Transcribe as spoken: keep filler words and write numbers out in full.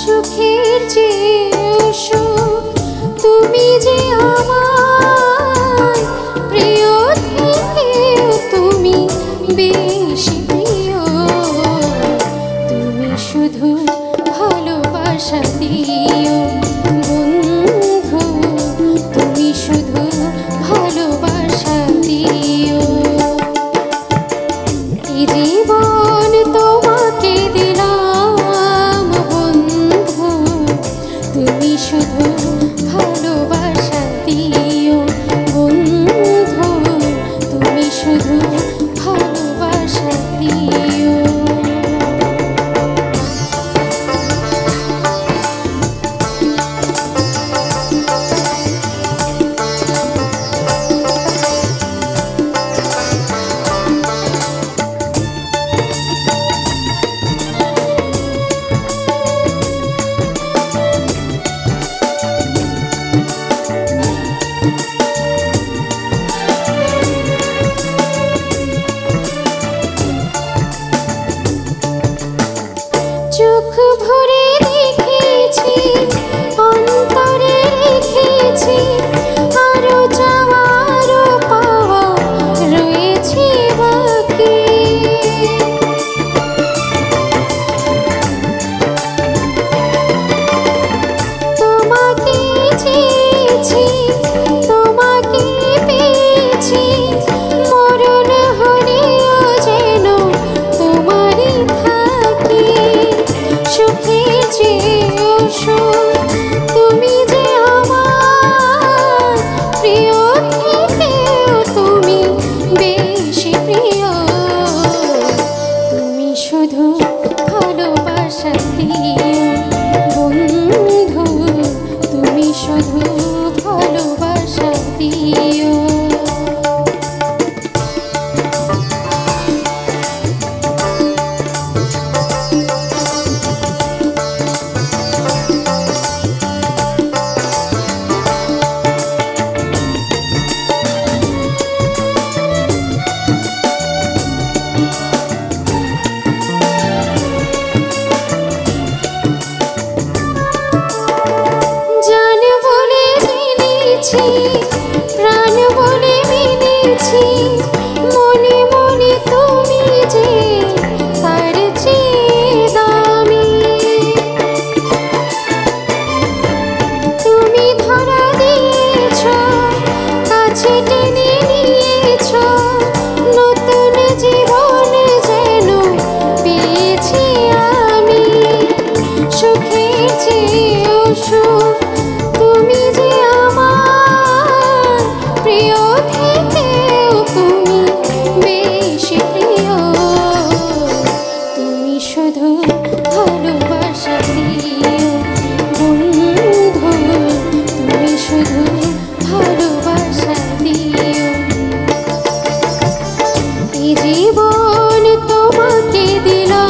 সুখের যে সুখ তুমি যে আমার প্রিয় থেকেও তুমি বেশি প্রিয়, তুমি শুধু ভালোবাসা দিও বন্ধু, তুমি শুধু ভালোবাসা দিও। এই জীবন তোমাকে দিলাম বন্ধু, তুমি শুধু ভালোবাসা দিও বন্ধু, তুমি শুধু ভালোবাসা দিও। চোখ ভরে দেখেছি, অন্তরে রেখেছি, আরো যাওয়ারও পাওয়া রয়েছে বাকি। তোমাকে চেয়েছি, তোমাকে পেয়েছি, মরণ হলেও যেন তোমারই থাকি। সুখের যে সুখ তুমি যে আমার প্রিয় থেকেও তুমি বেশি প্রিয়, তুমি শুধু ভালোবাসা দিও বন্ধু, তুমি শুধু ভালোবাসা দিও। প্রাণ বলে মেনেছি, মনে মনে তুমি যে তার চেয়ে দামি। তুমি ধরা দিয়েছ, কাছে টেনে নিয়েছ, নতুন জীবন যেন পেয়েছি আমি। সুখের চেয়েও সুখ তুমি যে প্রিয় থেকেও তুমি বেশি প্রিয়, তুমি শুধু ভালোবাসা দিও বন্ধু, তুমি শুধু ভালোবাসা দিও। এই জীবন তোমাকে দিলাম।